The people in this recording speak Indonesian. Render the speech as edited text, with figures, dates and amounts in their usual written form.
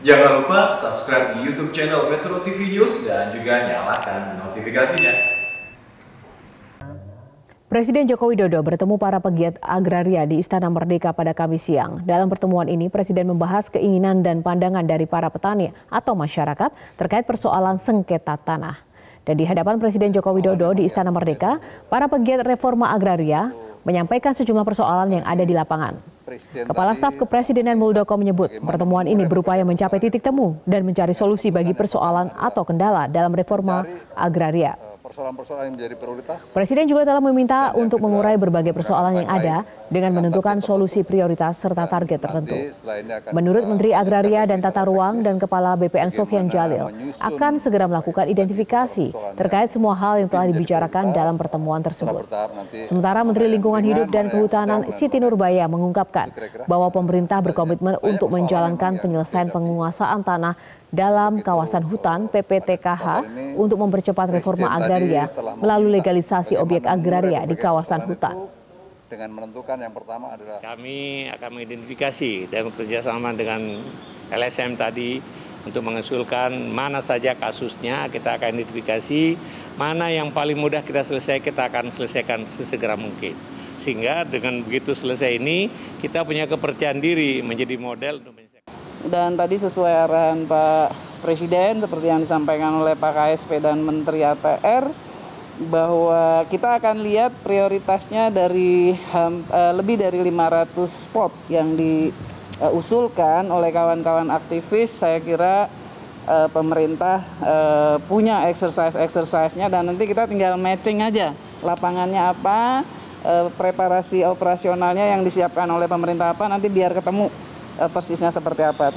Jangan lupa subscribe di YouTube channel Metro TV News dan juga nyalakan notifikasinya. Presiden Joko Widodo bertemu para pegiat agraria di Istana Merdeka pada Kamis siang. Dalam pertemuan ini, Presiden membahas keinginan dan pandangan dari para petani atau masyarakat terkait persoalan sengketa tanah. Dan di hadapan Presiden Joko Widodo di Istana Merdeka, para pegiat reforma agraria menyampaikan sejumlah persoalan yang ada di lapangan. Kepala Staf Kepresidenan Muldoko menyebut pertemuan ini berupaya mencapai titik temu dan mencari solusi bagi persoalan atau kendala dalam reforma agraria. Persoalan-persoalan yang menjadi prioritas. Presiden juga telah meminta untuk mengurai berbagai persoalan yang ada dengan menentukan solusi prioritas serta target tertentu. Menurut Menteri Agraria dan Tata Ruang dan Kepala BPN Sofyan Jalil akan segera melakukan identifikasi terkait semua hal yang telah dibicarakan dalam pertemuan tersebut. Sementara Menteri Lingkungan Hidup dan Kehutanan Siti Nurbaya mengungkapkan bahwa pemerintah berkomitmen untuk menjalankan penyelesaian penguasaan tanah dalam kawasan hutan PPTKH untuk mempercepat reforma agraria melalui legalisasi objek agraria di kawasan hutan. Dengan menentukan yang pertama adalah kami akan mengidentifikasi dan bekerjasama dengan LSM tadi untuk mengusulkan mana saja kasusnya, kita akan identifikasi, mana yang paling mudah kita akan selesaikan sesegera mungkin. Sehingga dengan begitu selesai ini kita punya kepercayaan diri menjadi model. Dan tadi sesuai arahan Pak Presiden seperti yang disampaikan oleh Pak KSP dan Menteri ATR bahwa kita akan lihat prioritasnya dari lebih dari 500 spot yang diusulkan oleh kawan-kawan aktivis. Saya kira pemerintah punya exercise-nya dan nanti kita tinggal matching aja lapangannya apa, preparasi operasionalnya yang disiapkan oleh pemerintah apa, nanti biar ketemu persisnya seperti apa.